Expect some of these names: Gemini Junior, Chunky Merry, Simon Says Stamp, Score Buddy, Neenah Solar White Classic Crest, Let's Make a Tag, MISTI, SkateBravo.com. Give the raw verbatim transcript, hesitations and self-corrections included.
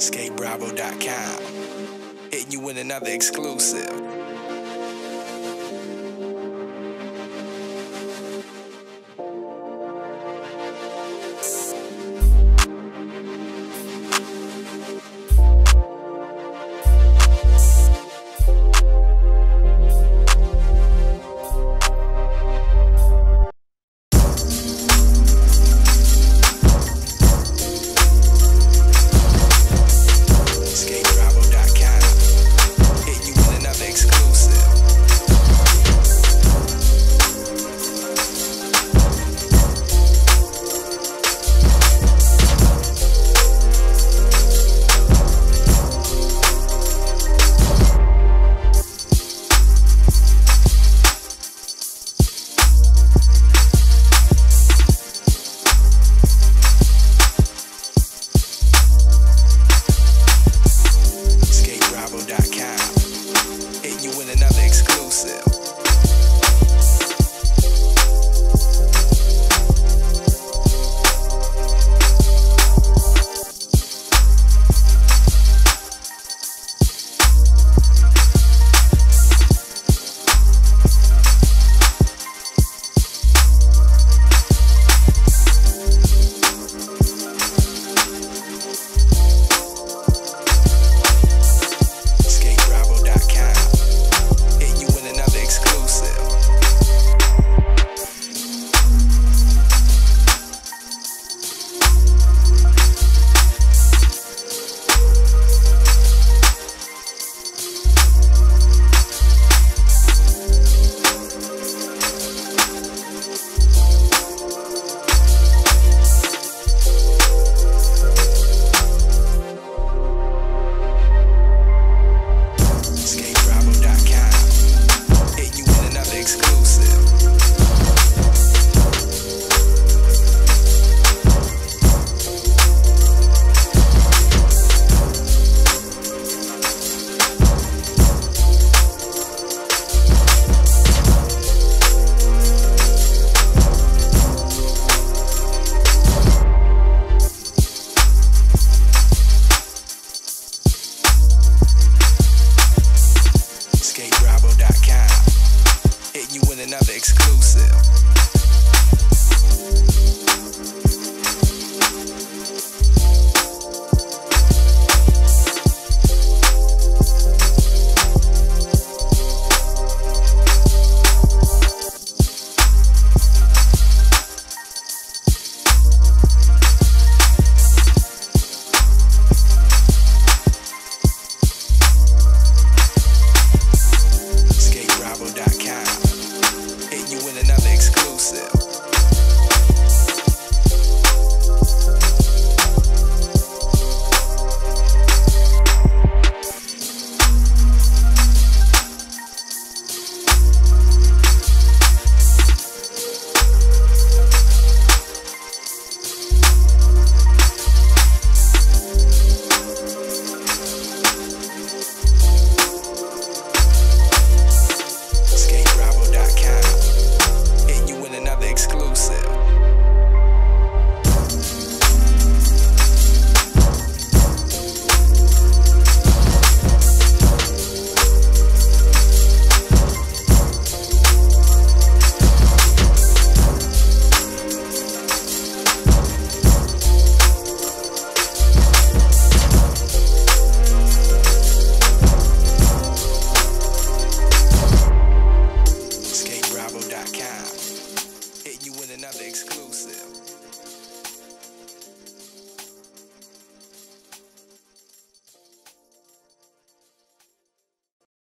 Skate Bravo dot com, hitting you with another exclusive.